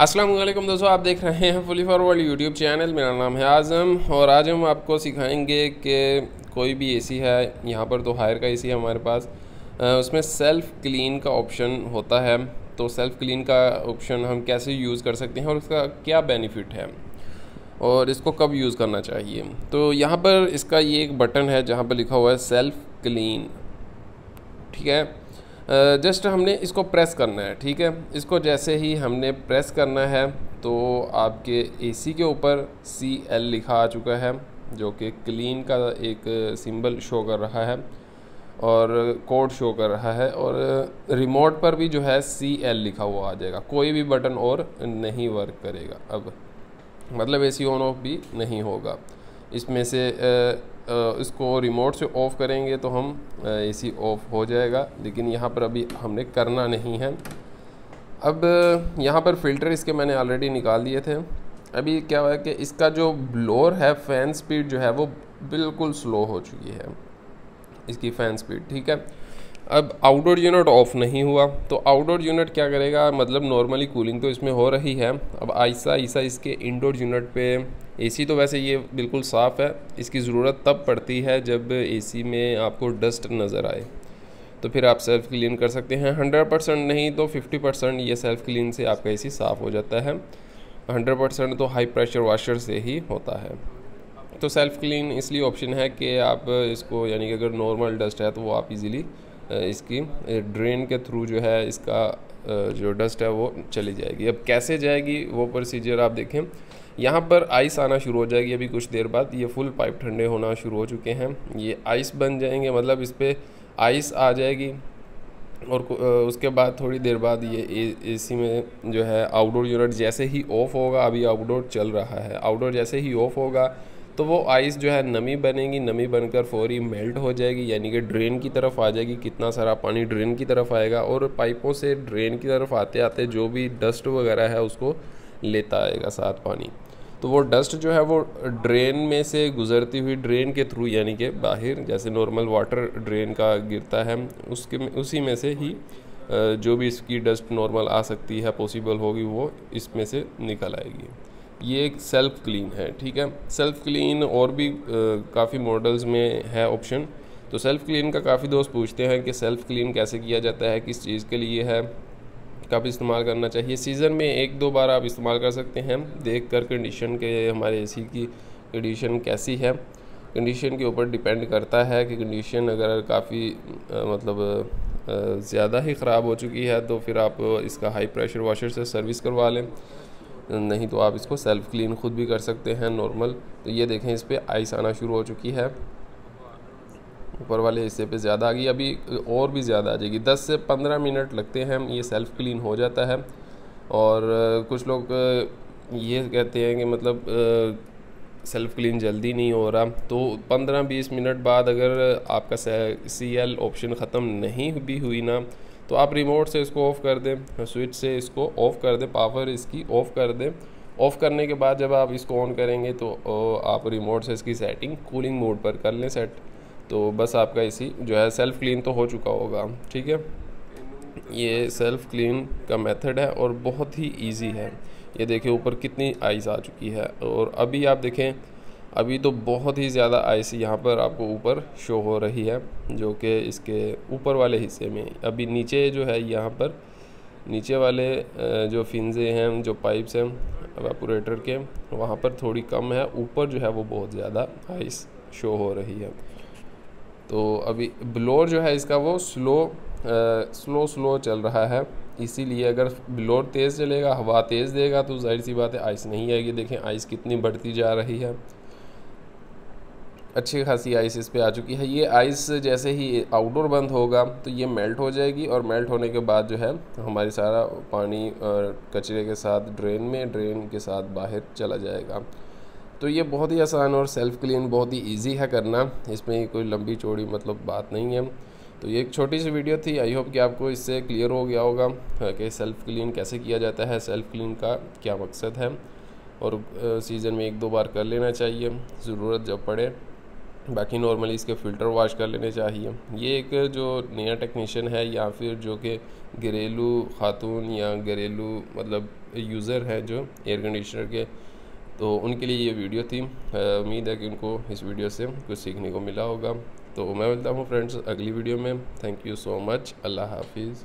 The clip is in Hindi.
अस्सलाम वालेकुम दोस्तों, आप देख रहे हैं fully for world YouTube channel. मेरा नाम है आज़म और आज हम आपको सिखाएंगे कि कोई भी एसी है, यहाँ पर तो हायर का एसी है हमारे पास, उसमें सेल्फ़ क्लीन का ऑप्शन होता है। तो सेल्फ़ क्लीन का ऑप्शन हम कैसे यूज़ कर सकते हैं और उसका क्या बेनिफिट है और इसको कब यूज़ करना चाहिए। तो यहाँ पर इसका ये एक बटन है जहाँ पर लिखा हुआ है सेल्फ़ क्लीन, ठीक है। जस्ट हमने इसको प्रेस करना है, ठीक है। इसको जैसे ही हमने प्रेस करना है तो आपके एसी के ऊपर CL लिखा आ चुका है, जो कि क्लीन का एक सिंबल शो कर रहा है और कोड शो कर रहा है। और रिमोट पर भी जो है CL लिखा हुआ आ जाएगा, कोई भी बटन और नहीं वर्क करेगा अब, मतलब एसी ऑन ऑफ भी नहीं होगा। इसमें से इसको रिमोट से ऑफ़ करेंगे तो हम एसी ऑफ हो जाएगा, लेकिन यहाँ पर अभी हमने करना नहीं है। अब यहाँ पर फ़िल्टर इसके मैंने ऑलरेडी निकाल दिए थे। अभी क्या हुआ कि इसका जो ब्लोअर है, फ़ैन स्पीड जो है वो बिल्कुल स्लो हो चुकी है, इसकी फ़ैन स्पीड, ठीक है। अब आउटडोर यूनिट ऑफ नहीं हुआ तो आउटडोर यूनिट क्या करेगा, मतलब नॉर्मली कूलिंग तो इसमें हो रही है। अब आहिस्ता आहिस्ता इसके इंडोर यूनिट पे, एसी तो वैसे ये बिल्कुल साफ़ है, इसकी ज़रूरत तब पड़ती है जब एसी में आपको डस्ट नज़र आए, तो फिर आप सेल्फ़ क्लीन कर सकते हैं। 100% नहीं तो 50% ये सेल्फ़ क्लीन से आपका एसी साफ़ हो जाता है। 100% तो हाई प्रेशर वाशर से ही होता है। तो सेल्फ़ क्लीन इसलिए ऑप्शन है कि आप इसको, यानी कि अगर नॉर्मल डस्ट है तो वो आप इजीली इसकी ड्रेन के थ्रू जो है इसका जो डस्ट है वो चली जाएगी। अब कैसे जाएगी वो प्रोसीजर आप देखें, यहाँ पर आइस आना शुरू हो जाएगी। अभी कुछ देर बाद ये फुल पाइप ठंडे होना शुरू हो चुके हैं, ये आइस बन जाएंगे, मतलब इस पर आइस आ जाएगी। और उसके बाद थोड़ी देर बाद ये एसी में जो है आउटडोर यूनिट जैसे ही ऑफ होगा, अभी आउटडोर चल रहा है, आउटडोर जैसे ही ऑफ होगा तो वो आइस जो है नमी बनेगी, नमी बनकर फौरी मेल्ट हो जाएगी, यानी कि ड्रेन की तरफ आ जाएगी। कितना सारा पानी ड्रेन की तरफ आएगा और पाइपों से ड्रेन की तरफ आते आते जो भी डस्ट वगैरह है उसको लेता आएगा साथ पानी। तो वो डस्ट जो है वो ड्रेन में से गुजरती हुई, ड्रेन के थ्रू, यानी कि बाहर जैसे नॉर्मल वाटर ड्रेन का गिरता है उसके उसी में से ही जो भी इसकी डस्ट नॉर्मल आ सकती है, पॉसिबल होगी, वो इसमें से निकल आएगी। ये एक सेल्फ़ क्लीन है, ठीक है। सेल्फ़ क्लीन और भी काफ़ी मॉडल्स में है ऑप्शन। तो सेल्फ़ क्लीन का काफ़ी दोस्त पूछते हैं कि सेल्फ़ क्लीन कैसे किया जाता है, किस चीज़ के लिए है, कब इस्तेमाल करना चाहिए। सीज़न में 1-2 बार आप इस्तेमाल कर सकते हैं, देख कर कंडीशन के, हमारे एसी की कंडीशन कैसी है, कंडीशन के ऊपर डिपेंड करता है कि कंडीशन अगर काफ़ी मतलब ज़्यादा ही ख़राब हो चुकी है तो फिर आप इसका हाई प्रेशर वाशर से सर्विस करवा लें, नहीं तो आप इसको सेल्फ़ क्लीन ख़ुद भी कर सकते हैं नॉर्मल। तो ये देखें, इस पर आइस आना शुरू हो चुकी है, ऊपर वाले हिस्से पे ज़्यादा आ गई, अभी और भी ज़्यादा आ जाएगी। 10 से 15 मिनट लगते हैं, ये सेल्फ़ क्लीन हो जाता है। और कुछ लोग ये कहते हैं कि मतलब सेल्फ़ क्लीन जल्दी नहीं हो रहा, तो 15-20 मिनट बाद अगर आपका CL ऑप्शन ख़त्म नहीं भी हुई ना, तो आप रिमोट से इसको ऑफ़ कर दें, स्विच से इसको ऑफ़ कर दें, पावर इसकी ऑफ़ कर दें। ऑफ़ करने के बाद जब आप इसको ऑन करेंगे तो आप रिमोट से इसकी सेटिंग कूलिंग मोड पर कर लें सेट, तो बस आपका एसी जो है सेल्फ़ क्लीन तो हो चुका होगा, ठीक है। ये सेल्फ़ क्लीन का मेथड है और बहुत ही इजी है। ये देखिए ऊपर कितनी आइस आ चुकी है और अभी आप देखें, अभी तो बहुत ही ज़्यादा आइस यहाँ पर आपको ऊपर शो हो रही है, जो कि इसके ऊपर वाले हिस्से में। अभी नीचे जो है, यहाँ पर नीचे वाले जो फिंजे हैं, जो पाइप्स हैं एवापोरेटर के, वहाँ पर थोड़ी कम है, ऊपर जो है वो बहुत ज़्यादा आइस शो हो रही है। तो अभी ब्लोअर जो है इसका वो स्लो चल रहा है, इसीलिए अगर ब्लोअर तेज़ चलेगा, हवा तेज़ देगा तो जाहिर सी बात है आइस नहीं आएगी। देखें आइस कितनी बढ़ती जा रही है, अच्छी खासी आइस इस पे आ चुकी है। ये आइस जैसे ही आउटडोर बंद होगा तो ये मेल्ट हो जाएगी और मेल्ट होने के बाद जो है हमारी सारा पानी और कचरे के साथ ड्रेन में, ड्रेन के साथ बाहर चला जाएगा। तो ये बहुत ही आसान और सेल्फ़ क्लीन बहुत ही इजी है करना, इसमें कोई लंबी चौड़ी मतलब बात नहीं है। तो ये एक छोटी सी वीडियो थी, आई होप कि आपको इससे क्लियर हो गया होगा कि सेल्फ़ क्लीन कैसे किया जाता है, सेल्फ़ क्लीन का क्या मकसद है और सीज़न में 1-2 बार कर लेना चाहिए, ज़रूरत जब पड़े। बाकी नॉर्मली इसके फ़िल्टर वाश कर लेने चाहिए। ये एक जो नया टेक्नीशियन है या फिर जो कि घरेलू खातून या घरेलू मतलब यूज़र है जो एयर कंडीशनर के, तो उनके लिए ये वीडियो थी। उम्मीद है कि उनको इस वीडियो से कुछ सीखने को मिला होगा। तो मैं मिलता हूँ फ्रेंड्स अगली वीडियो में। Thank you so much. अल्लाह हाफिज़।